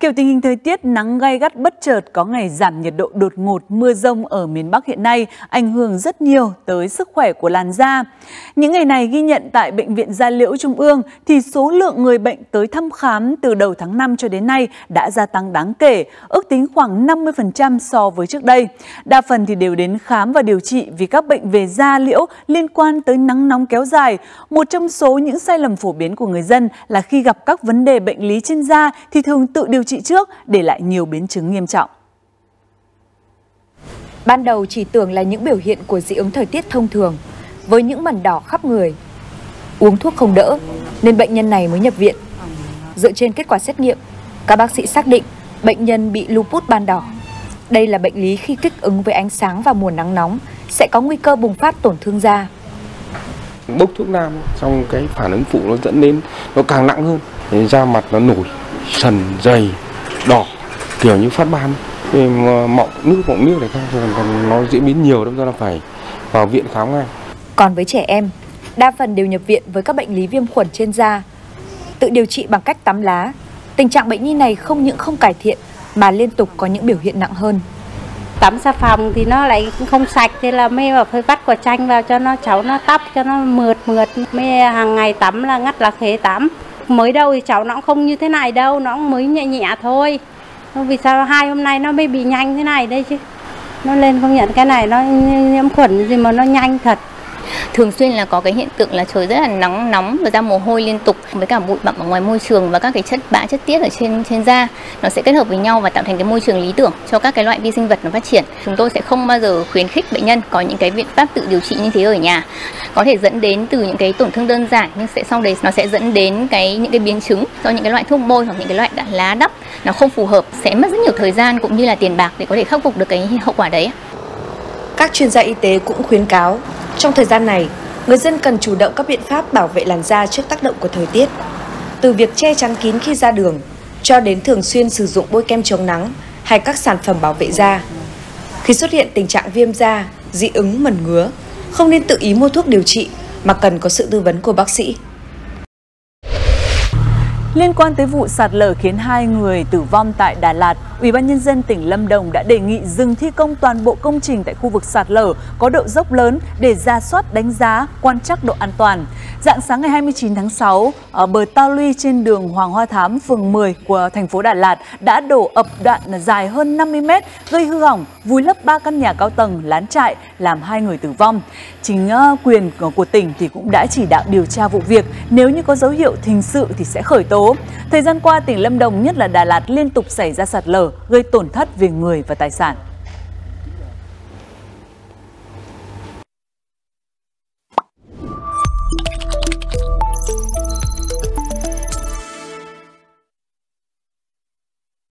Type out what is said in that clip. Kiểu tình hình thời tiết nắng gay gắt bất chợt, có ngày giảm nhiệt độ đột ngột, mưa rông ở miền Bắc hiện nay ảnh hưởng rất nhiều tới sức khỏe của làn da. Những ngày này ghi nhận tại Bệnh viện Da liễu Trung ương thì số lượng người bệnh tới thăm khám từ đầu tháng 5 cho đến nay đã gia tăng đáng kể, ước tính khoảng 50% so với trước đây. Đa phần thì đều đến khám và điều trị vì các bệnh về da liễu liên quan tới nắng nóng kéo dài. Một trong số những sai lầm phổ biến của người dân là khi gặp các vấn đề bệnh lý trên da thì thường tự điều trị trước, để lại nhiều biến chứng nghiêm trọng. Ban đầu chỉ tưởng là những biểu hiện của dị ứng thời tiết thông thường, với những mẩn đỏ khắp người. Uống thuốc không đỡ, nên bệnh nhân này mới nhập viện. Dựa trên kết quả xét nghiệm, các bác sĩ xác định bệnh nhân bị lupus ban đỏ. Đây là bệnh lý khi kích ứng với ánh sáng vào mùa nắng nóng, sẽ có nguy cơ bùng phát tổn thương da. Bốc thuốc nam, xong cái phản ứng phụ nó dẫn đến nó càng nặng hơn, da mặt nó nổi, sần, dày, đỏ, kiểu như phát ban, mọng nước này nó diễn biến nhiều, đâm ra là phải vào viện khám ngay. Còn với trẻ em, đa phần đều nhập viện với các bệnh lý viêm khuẩn trên da, tự điều trị bằng cách tắm lá. Tình trạng bệnh nhi này không những không cải thiện mà liên tục có những biểu hiện nặng hơn. Tắm xà phòng thì nó lại không sạch, thế là mới phải vắt quả chanh vào cho nó cháu nó tắp cho nó mượt, mới hàng ngày tắm là ngắt là khế tắm. Mới đầu thì cháu nó cũng không như thế này đâu, nó cũng mới nhẹ nhẹ thôi. Vì sao hai hôm nay nó mới bị nhanh thế này đây chứ? Nó lên công nhận cái này nó nhiễm khuẩn gì mà nó nhanh thật. Thường xuyên là có cái hiện tượng là trời rất là nóng và ra mồ hôi liên tục với cả bụi bặm ở ngoài môi trường và các cái chất bã chất tiết ở trên da, nó sẽ kết hợp với nhau và tạo thành cái môi trường lý tưởng cho các cái loại vi sinh vật nó phát triển. Chúng tôi sẽ không bao giờ khuyến khích bệnh nhân có những cái biện pháp tự điều trị như thế ở nhà, có thể dẫn đến từ những cái tổn thương đơn giản nhưng sẽ sau đấy nó sẽ dẫn đến những cái biến chứng do những cái loại thuốc bôi hoặc những cái loại lá đắp nó không phù hợp, sẽ mất rất nhiều thời gian cũng như là tiền bạc để có thể khắc phục được cái hậu quả đấy. Các chuyên gia y tế cũng khuyến cáo trong thời gian này, người dân cần chủ động các biện pháp bảo vệ làn da trước tác động của thời tiết. Từ việc che chắn kín khi ra đường, cho đến thường xuyên sử dụng bôi kem chống nắng hay các sản phẩm bảo vệ da. Khi xuất hiện tình trạng viêm da, dị ứng, mẩn ngứa, không nên tự ý mua thuốc điều trị mà cần có sự tư vấn của bác sĩ. Liên quan tới vụ sạt lở khiến 2 người tử vong tại Đà Lạt, Ủy ban nhân dân tỉnh Lâm Đồng đã đề nghị dừng thi công toàn bộ công trình tại khu vực sạt lở có độ dốc lớn để ra soát, đánh giá, quan trắc độ an toàn. Rạng sáng ngày 29 tháng 6, ở bờ ta luy trên đường Hoàng Hoa Thám, phường 10 của thành phố Đà Lạt đã đổ ập đoạn dài hơn 50 m, gây hư hỏng, vùi lấp 3 căn nhà cao tầng, lán trại, làm 2 người tử vong. Chính quyền của tỉnh thì cũng đã chỉ đạo điều tra vụ việc, nếu như có dấu hiệu hình sự thì sẽ khởi tố. Thời gian qua, tỉnh Lâm Đồng, nhất là Đà Lạt, liên tục xảy ra sạt lở, gây tổn thất về người và tài sản.